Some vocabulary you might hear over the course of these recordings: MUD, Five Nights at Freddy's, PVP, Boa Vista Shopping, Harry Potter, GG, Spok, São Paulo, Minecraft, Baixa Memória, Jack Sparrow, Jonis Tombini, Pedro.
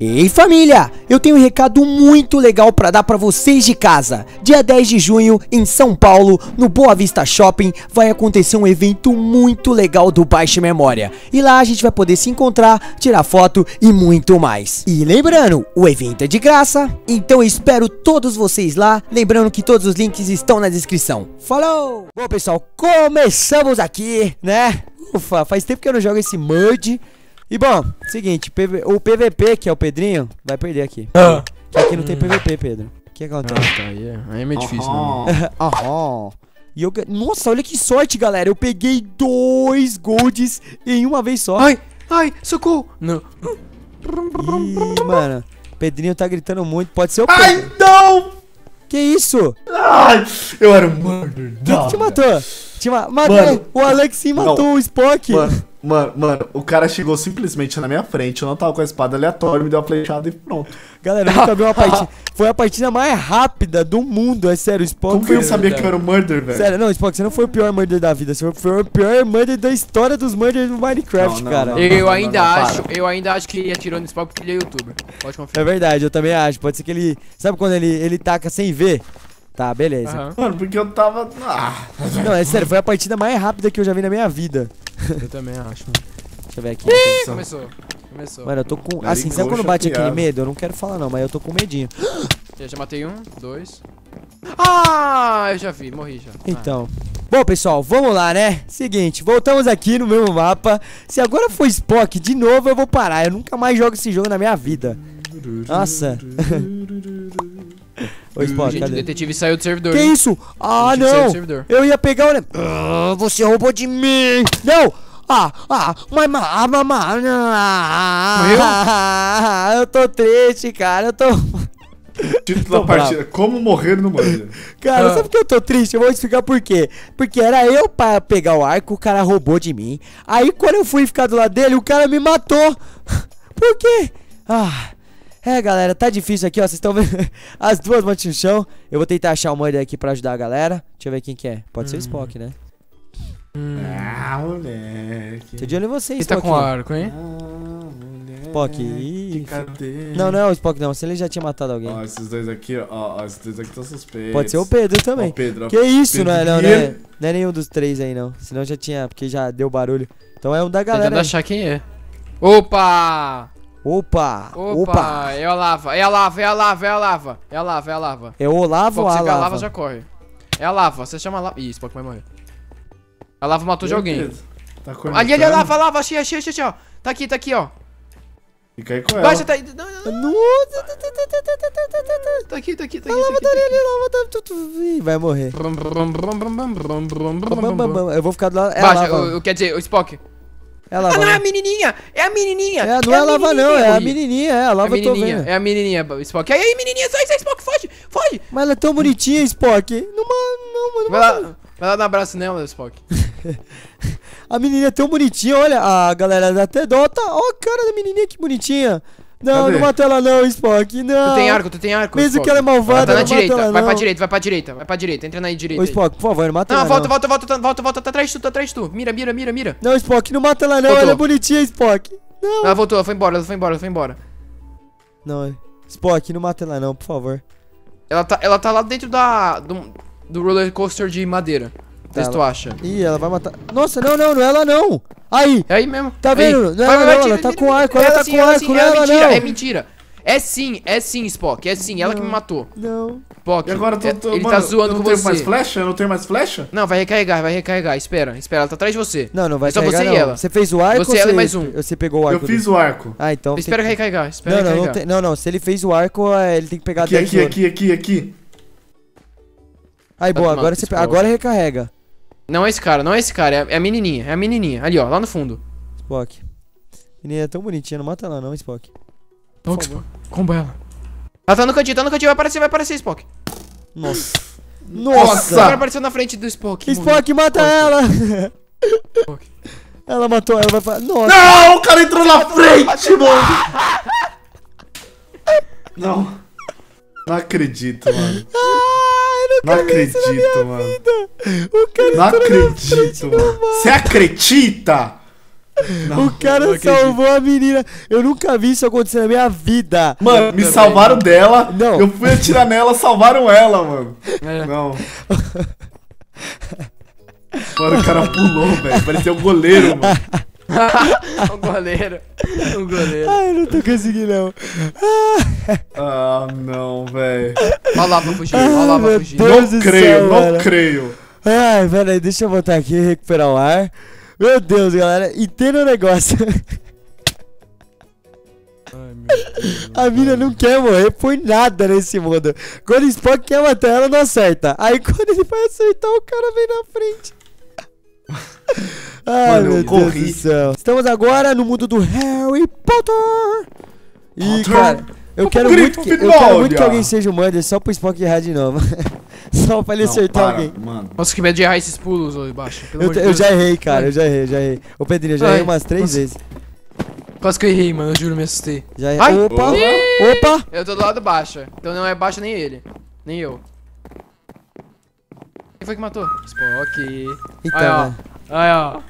Ei família, eu tenho um recado muito legal para dar para vocês de casa. Dia 10 de junho em São Paulo, no Boa Vista Shopping, vai acontecer um evento muito legal do Baixa Memória. E lá a gente vai poder se encontrar, tirar foto e muito mais. E lembrando, o evento é de graça, então eu espero todos vocês lá. Lembrando que todos os links estão na descrição. Falou! Bom pessoal, começamos aqui, né? Ufa, faz tempo que eu não jogo esse MUD. E bom, seguinte, o PVP, que é o Pedrinho, vai perder aqui. Que aqui não tem PVP, Pedro. O que acontece? Tá, aí é meio difícil, né? E eu... Nossa, olha que sorte, galera. Eu peguei 2 golds em uma vez só. Ai, socorro. Não. Ih, mano, Pedrinho tá gritando muito. Pode ser o Pedro. Ai, não! Que isso? Ai, eu era um murder. Quem que te matou? Mano, o Alex matou o Spok. Mano, o cara chegou simplesmente na minha frente, eu não tava com a espada aleatória, me deu uma flechada e pronto. Galera, eu nunca vi uma partida. Foi a partida mais rápida do mundo, é sério, Spok. Como que eu sabia que eu era o murder, velho? Sério, não, Spok, você não foi o pior murder da vida, você foi o pior murder da história dos murders do Minecraft, cara. Eu ainda acho que ele atirou no Spok porque ele é youtuber. Pode confiar. É verdade, eu também acho. Pode ser que ele. Sabe quando ele taca sem ver? Tá, beleza. Mano, porque eu tava. Não, é sério, foi a partida mais rápida que eu já vi na minha vida. Eu também acho, mano. Deixa eu ver aqui. Começou. Mano, eu tô com... Assim, sabe quando bate aquele medo? Eu não quero falar não, mas eu tô com medinho. Já matei 1, 2. Ah, eu já vi, morri já. Então... Bom, pessoal, vamos lá, né? Seguinte, voltamos aqui no mesmo mapa. Se agora for Spok de novo, eu vou parar. Eu nunca mais jogo esse jogo na minha vida. Nossa. Ô, Spok, cadê? O detetive saiu do servidor. Que isso? Ah, não! Eu ia pegar o... você roubou de mim! Não! Eu tô triste, cara. Eu tô... Título da partida, como morrer no murder. Cara, sabe por que eu tô triste? Eu vou explicar por quê. Porque era eu pra pegar o arco, o cara roubou de mim. Aí, quando eu fui ficar do lado dele, o cara me matou. Por quê? É, galera, tá difícil aqui, ó. Vocês estão vendo as 2 botas no chão. Eu vou tentar achar o murder aqui pra ajudar a galera. Deixa eu ver quem que é. Pode ser o Spok, né? Ah, moleque. Tô de olho em vocês, Spok. Tá com arco, hein? Spok, ih. Cadê? Não, não é o Spok, não. Se ele já tinha matado alguém. Ó, esses 2 aqui, ó. Esses 2 aqui estão suspeitos. Pode ser o Pedro também. Ó, Pedro, que isso, Pedro. Não é nenhum dos 3 aí, não. Senão já tinha, porque já deu barulho. Então é um da galera. Tentando achar quem é. Opa! É a lava. É o lava ou a lava? Se a lava já corre. É a lava, você chama a lava. Ih, esse Spok vai morrer. A lava matou de alguém. Tá ali, a lava, achei, ó. Tá aqui, ó. Fica aí com ela. Baixa, tá aí. Tá aqui. A lava tá ali, Ih, vai morrer. Eu vou ficar do lado. Baixa, quer dizer, o Spok. Não, é a menininha! Não é a lava, não, é a menininha, é a lava, eu tô vendo. É a menininha, Spok. Aí, menininha, sai, Spok, foge! Mas ela é tão bonitinha, Spok. Não, mano. Vai lá dar um abraço nela, Spok. A menininha é tão bonitinha, olha. A galera dá até dó, tá? Ó a cara da menininha, que bonitinha. Não, não mata ela, não, Spok, não. Tu tem arco, mesmo Spok. Que ela é malvada, ela mata ela, não. Vai pra direita, entra na direita. Ô, Spok, por favor, não mata ela, não. Volta, tá atrás de tu. Mira. Não, Spok, não mata ela, não, voltou. Ela é bonitinha, Spok. Não. Ela voltou, ela foi embora. Não, Spok, não mata ela, não, por favor. Ela tá lá dentro do roller coaster de madeira. Tá, tu acha? Ih, ela vai matar. Nossa, não é ela, não. Aí. É aí mesmo. Tá vendo? Não é ela, ela tá com arco. Ela tá com arco, é mentira. É sim, Spok. É sim, ela que me matou. Não. Spok, ele tá zoando com você. Eu não tenho mais flecha? Não, vai recarregar. Espera, ela tá atrás de você. Não vai recarregar, não. É só você e ela. Você fez o arco? Você e ela mais um. Você pegou o arco. Eu fiz o arco. Ah, então. Espera recarregar, Não, se ele fez o arco, ele tem que pegar... Aqui. Aí, boa, agora recarrega. Não é esse cara, é a menininha, ali ó, lá no fundo. Spok. Menina é tão bonitinha, não mata ela não, Spok. Comba ela. Ela tá no cantinho, vai aparecer, Spok. Nossa! Ela apareceu na frente do Spok. Spok, mata ela! Ela matou ela, vai... Nossa! Não, o cara entrou na frente, mano! Não acredito, mano. Não acredito, mano. Você acredita? Não, o cara salvou a menina. Eu nunca vi isso acontecer na minha vida. Mano, me salvaram dela. Não. Eu fui atirar nela, salvaram ela, mano. É. Não. Mano, o cara pulou, velho. Parecia um goleiro, mano. Um goleiro. Um goleiro. Ai, eu não tô conseguindo, não. Ah, não, velho. Olha lá pra fugir. Olha lá pra fugir. Não creio, não creio. Ai, velho, deixa eu botar aqui e recuperar o ar. Meu Deus, galera, entenda o negócio. Ai, meu Deus, a mina não quer morrer por nada nesse mundo. Quando o Spok quer matar ela, não acerta. Aí quando ele vai acertar, o cara vem na frente. Ai, mano, meu Deus do céu. Estamos agora no mundo do Harry Potter. E, cara, eu quero muito que alguém seja o Mander só pro Spok errar de novo. Só pra ele acertar alguém. Mano. Nossa, que medo de errar esses pulos aí embaixo. Eu já errei, cara. Eu já errei. Ô, Pedrinho, eu já errei umas 3 vezes. Quase que eu errei, mano. Eu juro, me assustei. Já errei. Ai. Opa! Oh. Opa! Eu tô do lado baixa. Então não é baixa nem ele. Nem eu. Quem foi que matou? Spok. Então, ó.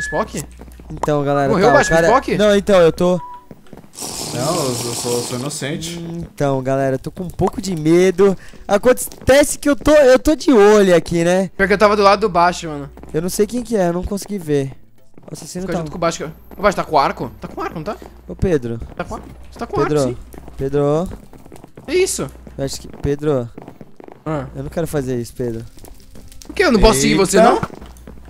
Spok? Então, galera. Morreu baixo do Spok? Não, então, eu tô... Não, eu sou inocente. Então, galera, eu tô com um pouco de medo. Acontece que eu tô de olho aqui, né? Porque eu tava do lado do baixo, mano. Eu não sei quem que é, eu não consegui ver. O assassino tá... junto com o baixo. O baixo tá com arco? Tá com arco, não tá? Ô, Pedro. Tá com arco? Você tá com arco, sim. Pedro. É isso? Eu acho que... Pedro. Eu não quero fazer isso, Pedro. Por que eu não posso seguir você, não?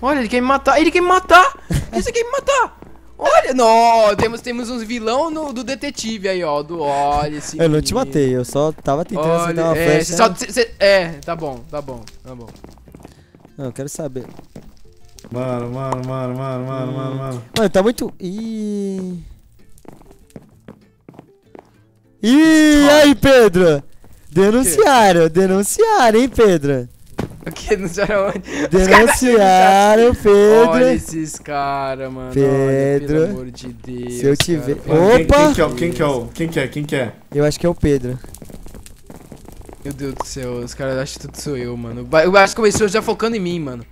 Olha, ele quer me matar. Ele quer me matar. Esse quer me matar. Olha, não, temos uns vilão do detetive aí, ó, olha esse... Eu não te matei, eu só tava tentando acertar uma flecha. Tá bom. Não, eu quero saber. Mano. Mano, tá muito... Ih, aí, Pedro! Denunciaram, hein, Pedro? O que? Denunciaram, Pedro. Olha esses caras, mano. Pedro. Olha, pelo amor de Deus. Se eu te ver. Opa! Quem que é? Eu acho que é o Pedro. Meu Deus do céu, os caras acham que tudo sou eu, mano. Eu acho que começou já focando em mim, mano.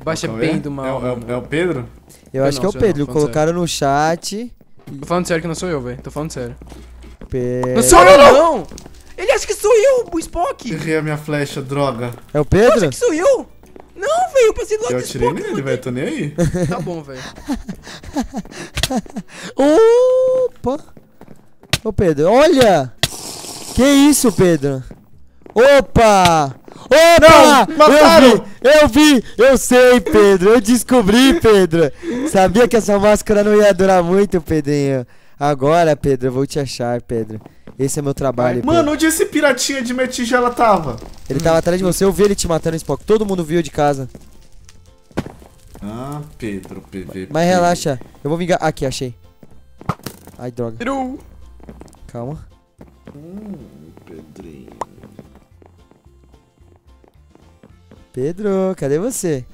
O baixo é bem do mal. É o Pedro? Eu acho que é o Pedro. Colocaram no chat. Tô falando sério que não sou eu, velho. Tô falando sério. Pedro. Não sou eu, não! Ele acha que sou eu, o Spok! Errei a minha flecha, droga. É o Pedro? Ele acha que sou eu? Não, velho, eu passei do lado do Spok. Eu atirei nele, velho, tô nem aí. Tá bom, velho. Opa! Ô, Pedro, olha! Que isso, Pedro? Opa! Opa! Não, mataram! Eu vi! Eu sei, Pedro! Eu descobri, Pedro! Sabia que essa máscara não ia durar muito, Pedrinho. Agora, Pedro, eu vou te achar, Pedro. Esse é meu trabalho. Mano, onde esse piratinha de minha tigela tava? Ele tava atrás de você, eu vi ele te matando, Spok. Todo mundo viu de casa. Ah, Pedro, PV. Mas relaxa, eu vou vingar. Aqui, achei. Ai, droga. Pedro. Calma. Pedrinho. Pedro, cadê você?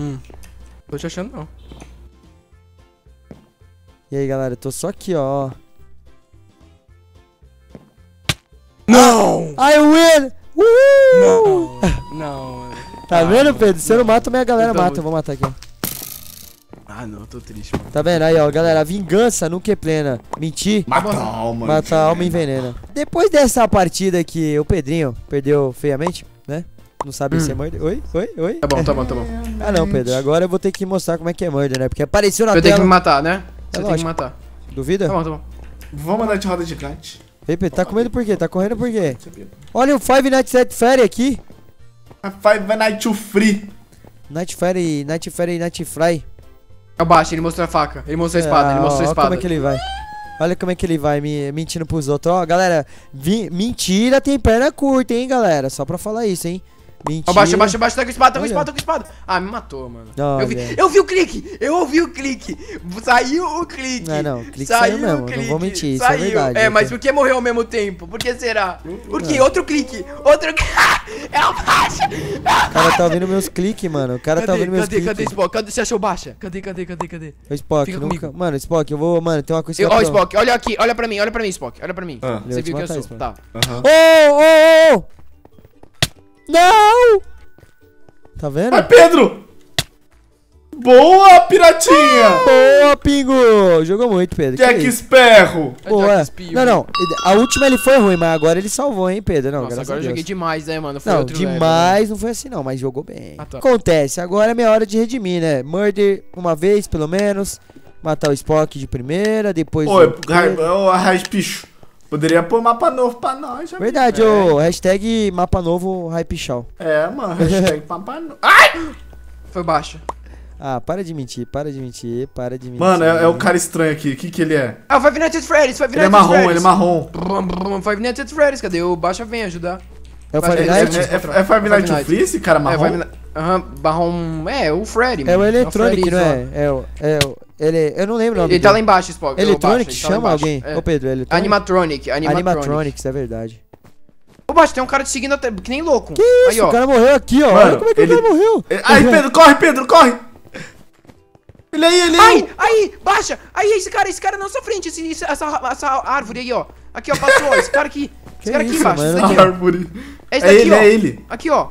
Tô te achando, não. E aí, galera, eu tô só aqui, ó. Não! I win! Uhul! Não. Tá vendo, Pedro? Se eu não mato, minha galera mata. Eu vou matar aqui, ó. Ah, não, eu tô triste, mano. Tá vendo? Aí, ó, galera, a vingança nunca é plena. Mentir. Mata a alma. Mata a alma e envenena. Depois dessa partida que o Pedrinho perdeu feiamente, né? Não sabe se é murder. Oi? Tá bom. Ah, não, Pedro. Agora eu vou ter que mostrar como é que é murder, né? Porque apareceu na tela. Eu tenho que me matar, né? Você tem que me matar. Duvida? Tá bom. Vamos andar de roda de kart. Ei, Pedro, tá comendo por quê? Tá correndo por quê? Olha o Five Nights at Freddy's aqui. Five Nights at Freddy's. Night Fry. Abaixa, ele mostrou a faca. Ele mostrou a espada, Olha como é que ele vai. Olha como é que ele vai, mentindo pros outros. Ó, galera, mentira tem perna curta, hein, galera. Só pra falar isso, hein. Mentira. Abaixa, tá com espada. Ah, me matou, mano. Oh, eu vi o clique. Saiu o clique. Não, o clique saiu mesmo. Não vou mentir, saiu. Isso é verdade. É, mas por que morreu ao mesmo tempo? Por que será? Por que? Outro clique. É o baixa. O cara tá ouvindo meus cliques, mano. Cadê Spok? Cadê? Você achou baixa? Cadê? O Spok, nunca... Mano, Spok, eu vou... Mano, tem uma coisa que eu... Ó, Spok, olha aqui. Olha pra mim, Spok. Você viu que eu sou. Tá. Ô! Não! Tá vendo? Ai, Pedro! Boa, piratinha! Boa, Pingo! Jogou muito, Pedro. Jack Sparrow! Boa. Não, não. A última ele foi ruim, mas agora ele salvou, hein, Pedro? Não, nossa, agora eu joguei demais, né, mano? Foi não, outro demais level. Não foi assim, não, mas jogou bem. Ah, tá. Acontece, agora é minha hora de redimir, né? Murder uma vez, pelo menos. Matar o Spok de primeira, depois... Ô, Raipicho, poderia pôr mapa novo pra nós, amigo. Verdade, ô. Hashtag mapa novo Raipichal. É, mano. Hashtag mapa novo... Ai! Foi baixo. Ah, para de mentir, para de mentir, para de mentir. Mano, é o cara estranho aqui. O que que ele é? Ah, o Five Nights at Freddy's, Five Nights at Freddy's. Ele é marrom, Five Nights at Freddy's, cadê? O Baixa vem ajudar. É o Five Nights? É Five Nights at Freddy's, esse cara marrom? Aham, marrom... É, o Freddy, mano. É o Electronic, não é? Ele... Eu não lembro o nome. Ele tá lá embaixo, Spok. Electronic? Chama alguém. Ô, Pedro, ele... Animatronic. Animatronics, é verdade. Ô, Baixo, tem um cara te seguindo até... Que nem louco. Que isso? O cara morreu aqui, ó. Olha como é que o cara morreu. Aí, Pedro, corre! Ele aí, ele aí! Aí, Baixa! Aí, esse cara na nossa frente, essa árvore aí, ó. Aqui, ó, passou, ó, esse cara aqui. Esse cara aqui, Baixa, esse daqui, árvore. Esse daqui, ó. É ele. Aqui, ó.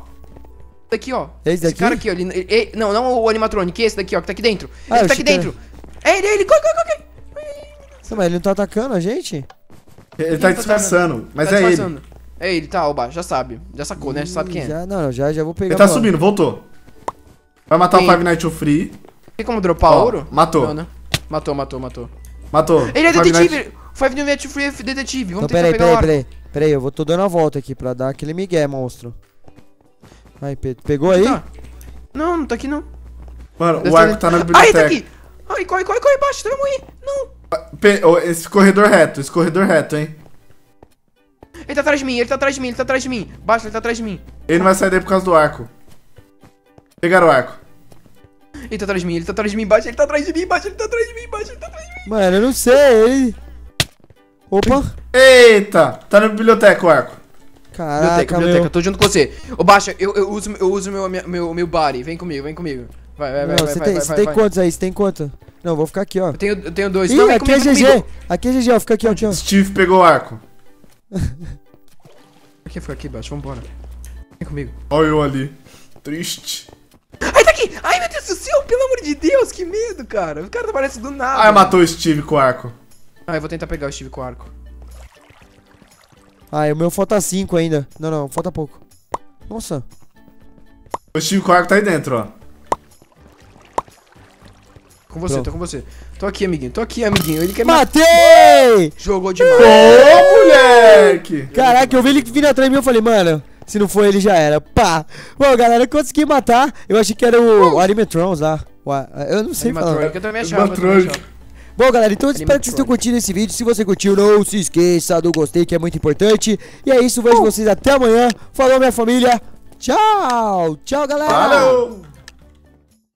Daqui, ó. Esse cara aqui, ó. Ele, não o animatronic, esse daqui, ó, que tá aqui dentro. Ele tá aqui dentro. É ele, corre. Mas ele não tá atacando a gente? Ele tá disfarçando, mas é ele. É ele, tá, ó, Baixa, já sabe. Já sacou, né? Já sabe quem é. Não, já vou pegar. Ele tá subindo, voltou. Vai matar o Five Nights at Freddy's. Tem como dropar ouro? Matou. Não, né? Matou. Ele é detetive. Five Nights at Freddy's detetive. Vamos tentar pegar o arco. Peraí, eu tô dando a volta aqui pra dar aquele migué, monstro. Ai, Pedro. Pegou aí? Tá. Não tá aqui não. Mano, o arco tá na biblioteca. Ai, tá aqui. Ai, corre, Baixo. Vamos aí. Não. Esse corredor reto, hein. Ele tá atrás de mim. Baixo, ele tá atrás de mim. Ele não vai sair daí por causa do arco. Pegaram o arco. Ele tá atrás de mim, Baixo, ele tá atrás de mim. Mano, eu não sei, ele... Opa. Eita, tá na biblioteca o arco. Caraca, biblioteca, eu tô junto com você. Ô, Baixa, eu uso meu body, vem comigo. Vai, você tem quantos aí, você tem quanto? Não, vou ficar aqui, ó. Eu tenho dois. Ih, não, aqui é GG, ó, fica aqui, ó. Tchau. Steve pegou o arco. Fica aqui, Baixo, vambora. Vem comigo. Olha eu ali, triste. Ai, tá aqui! Ai, meu Deus do céu, pelo amor de Deus, que medo, cara. O cara aparece do nada. Ai, matou o Steve com o arco. Ah, eu vou tentar pegar o Steve com o arco. Ah, o meu falta 5 ainda. Não, falta pouco. Nossa. O Steve com o arco tá aí dentro, ó. Tô com você. Tô aqui, amiguinho. Ele quer me... Matei! Jogou demais. Ô, moleque! Caraca, eu vi ele vindo atrás de mim, eu falei, mano... Se não for ele, já era. Pá! Bom, galera, eu consegui matar. Eu achei que era o Animatrons lá. Eu não sei falar. Eu também achava. Bom, galera, então eu espero que vocês tenham curtido esse vídeo. Se você curtiu, não se esqueça do gostei, que é muito importante. E é isso. Vejo vocês até amanhã. Falou, minha família. Tchau. Tchau, galera. Falou.